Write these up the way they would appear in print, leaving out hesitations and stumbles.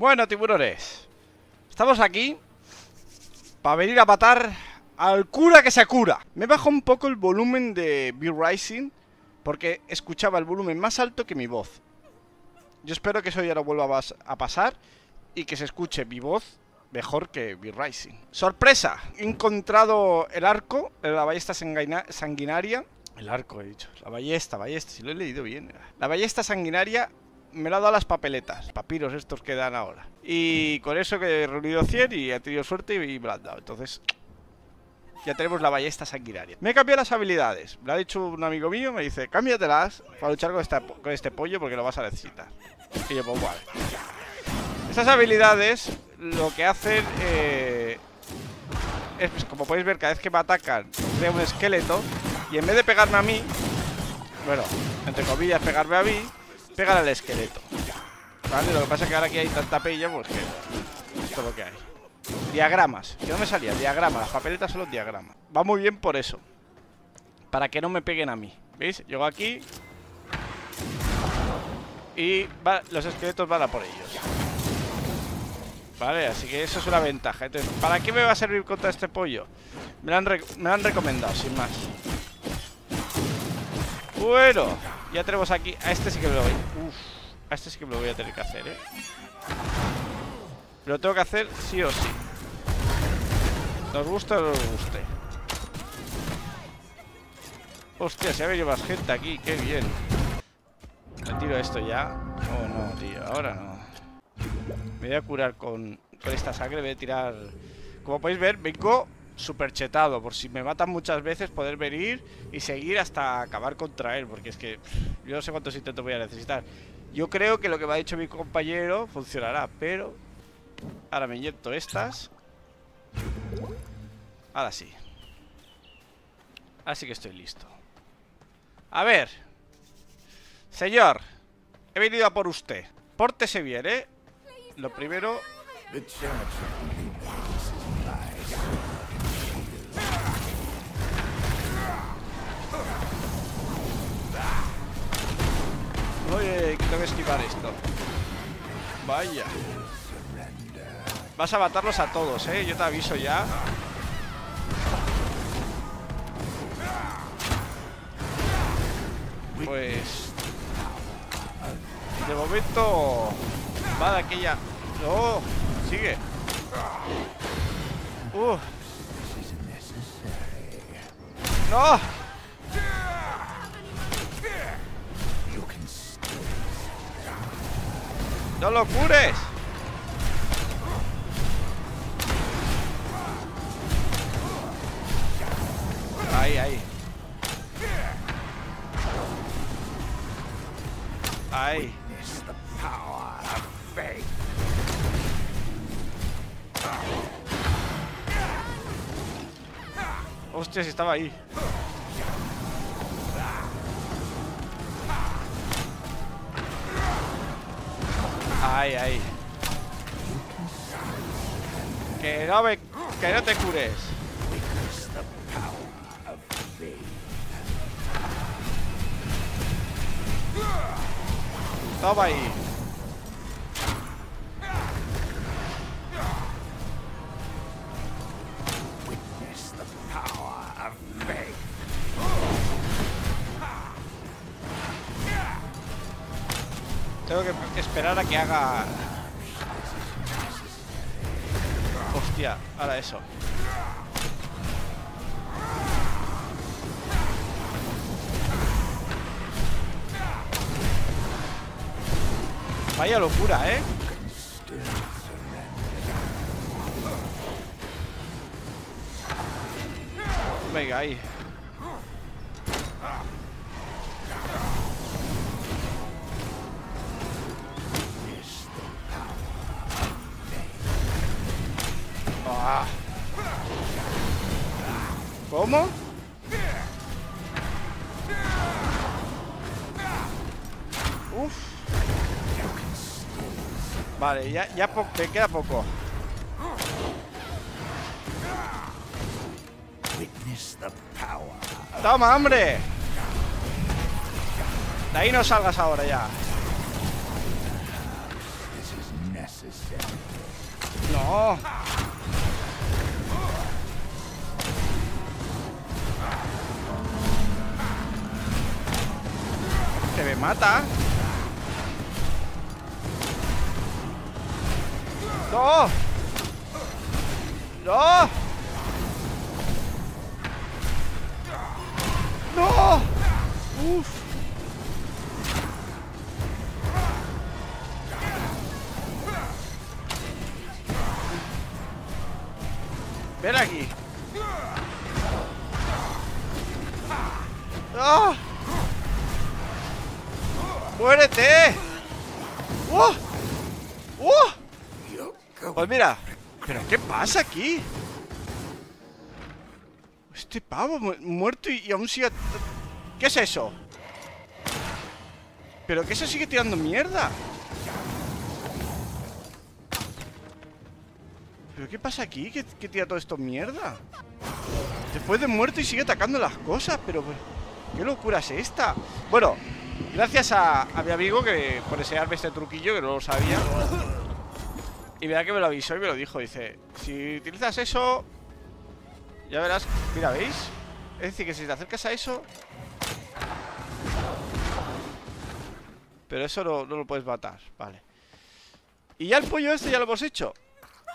Bueno, tiburones, estamos aquí para venir a matar al cura que se cura. Me bajo un poco el volumen de V-Rising porque escuchaba el volumen más alto que mi voz. Yo espero que eso ya no vuelva a pasar y que se escuche mi voz mejor que V-Rising. ¡Sorpresa! He encontrado el arco, la ballesta sanguinaria. El arco, he dicho. La ballesta, si lo he leído bien. La ballesta sanguinaria me la ha dado las papeletas, papiros estos que dan ahora. Y con eso que he reunido 100 y he tenido suerte y me la han dado. Entonces, ya tenemos la ballesta sanguinaria. Me he cambiado las habilidades. Me lo ha dicho un amigo mío, me dice, cámbiatelas para luchar con este pollo porque lo vas a necesitar. Y yo, pues vale. Estas habilidades lo que hacen es, pues, como podéis ver, cada vez que me atacan crea un esqueleto. Y en vez de pegarme a mí, bueno, entre comillas, pegarme a mí, pegar al esqueleto. Vale, lo que pasa es que ahora aquí hay tanta pella, pues que esto es lo que hay. Diagramas, que no me salía, diagramas, las papeletas son los diagramas. Va muy bien por eso, para que no me peguen a mí, ¿veis? Llego aquí y va, los esqueletos van a por ellos. Vale, así que eso es una ventaja. Entonces, ¿para qué me va a servir contra este pollo? Me lo han recomendado, sin más. Bueno, ya tenemos aquí. A este sí que me lo voy. Uf, a este sí que me lo voy a tener que hacer, ¿eh? Lo tengo que hacer sí o sí. Nos gusta o no nos guste. Hostia, se ha venido más gente aquí. Qué bien. Retiro esto ya. Oh, no, tío. Ahora no. Me voy a curar con esta sangre. Voy a tirar... Como podéis ver, vengo súper chetado. Por si me matan muchas veces, poder venir y seguir hasta acabar contra él. Porque es que yo no sé cuántos intentos voy a necesitar. Yo creo que lo que me ha dicho mi compañero funcionará, pero... Ahora me inyecto estas. Ahora sí. Así que estoy listo. A ver. Señor, he venido a por usted. Pórtese bien, ¿eh? Lo primero... Oye, que tengo que esquivar esto. Vaya. Vas a matarlos a todos, ¿eh? Yo te aviso ya. Pues... De momento... Va de aquella... ¡No! ¡Sigue! ¡No! ¡No lo cures! Ahí, ahí. Ahí. Hostia, si estaba ahí. Ahí, ahí. Que no te cures. Toma ahí. Tengo que esperar a que haga... Hostia, ahora eso. Vaya locura, ¿eh? Venga, ahí. Ah. ¿Cómo? Uf. Vale, ya te queda poco. ¡Toma, hombre! De ahí no salgas ahora ya. No. Se me mata. No. No. No. Uf. Ven aquí. ¡Ah! ¡Muérete! ¡Oh! ¡Oh! Pues mira. ¿Pero qué pasa aquí? Este pavo muerto y aún sigue... ¿Qué es eso? ¿Pero qué se sigue tirando mierda? ¿Pero qué pasa aquí? ¿Qué tira todo esto mierda? Después de muerto y sigue atacando las cosas. Pero ¿qué locura es esta? Bueno, gracias a mi amigo que por enseñarme este truquillo que no lo sabía. Y verdad que me lo avisó y me lo dijo. Dice, si utilizas eso, ya verás. Mira, ¿veis? Es decir, que si te acercas a eso... Pero eso no lo puedes matar, vale. Y ya el pollo este ya lo hemos hecho.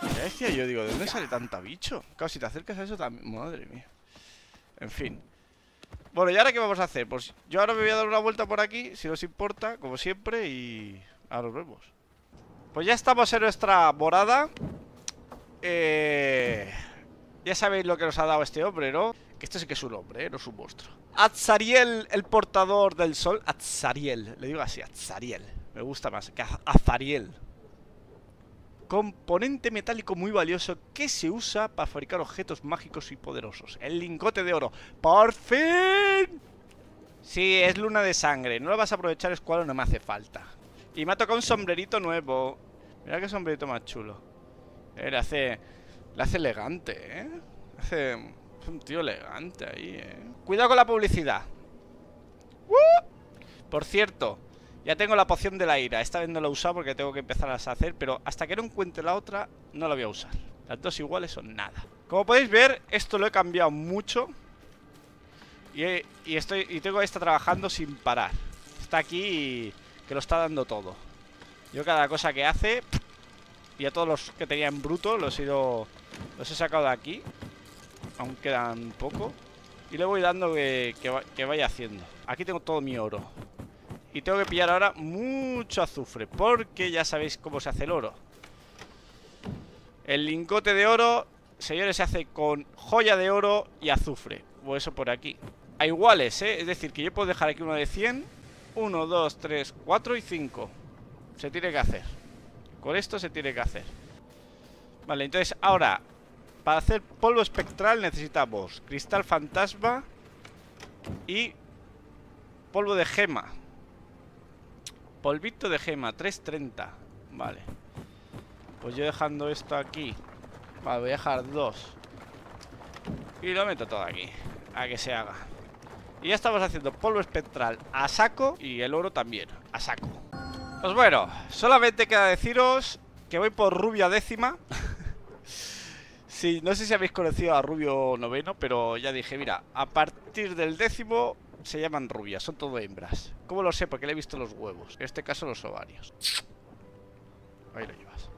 Ya decía yo, digo, ¿de dónde sale tanta bicho? Claro, si te acercas a eso también... Madre mía. En fin. Bueno, ¿y ahora qué vamos a hacer? Pues yo ahora me voy a dar una vuelta por aquí, si os importa, como siempre, y... ahora nos vemos. Pues ya estamos en nuestra morada. Ya sabéis lo que nos ha dado este hombre, ¿no? Que este sí que es un hombre, ¿eh? No es un monstruo. Azariel, el portador del sol. Azariel, le digo así, Azariel. Me gusta más que Azariel. Componente metálico muy valioso que se usa para fabricar objetos mágicos y poderosos. El lingote de oro. ¡Por fin! Sí, es luna de sangre. No la vas a aprovechar, EsCuaLo, no me hace falta. Y me ha tocado un sombrerito nuevo. Mira qué sombrerito más chulo. Le hace elegante, ¿eh? Es un tío elegante ahí, ¿eh? Cuidado con la publicidad. Por cierto... Ya tengo la poción de la ira. Esta vez no la he usado porque tengo que empezar a hacer. Pero hasta que no encuentre la otra, no la voy a usar. Las dos iguales son nada. Como podéis ver, esto lo he cambiado mucho. Y tengo esta trabajando sin parar. Está aquí y que lo está dando todo. Yo cada cosa que hace... Y a todos los que tenía en bruto los he sacado de aquí. Aún quedan poco. Y le voy dando que vaya haciendo. Aquí tengo todo mi oro. Y tengo que pillar ahora mucho azufre, porque ya sabéis cómo se hace el oro. El lingote de oro, señores, se hace con joya de oro y azufre. O eso por aquí. A iguales, ¿eh? Es decir, que yo puedo dejar aquí uno de 100. 1, 2, 3, 4 y 5. Se tiene que hacer. Con esto se tiene que hacer. Vale, entonces ahora, para hacer polvo espectral necesitamos cristal fantasma y polvo de gema. Polvito de gema, 330. Vale. Pues yo dejando esto aquí. Vale, voy a dejar dos. Y lo meto todo aquí. A que se haga. Y ya estamos haciendo polvo espectral a saco. Y el oro también, a saco. Pues bueno, solamente queda deciros que voy por Rubio décima. Sí, no sé si habéis conocido a Rubio noveno, pero ya dije, mira, a partir del décimo... Se llaman rubias, son todo hembras. ¿Cómo lo sé? Porque le he visto los huevos. En este caso los ovarios. Ahí lo llevas.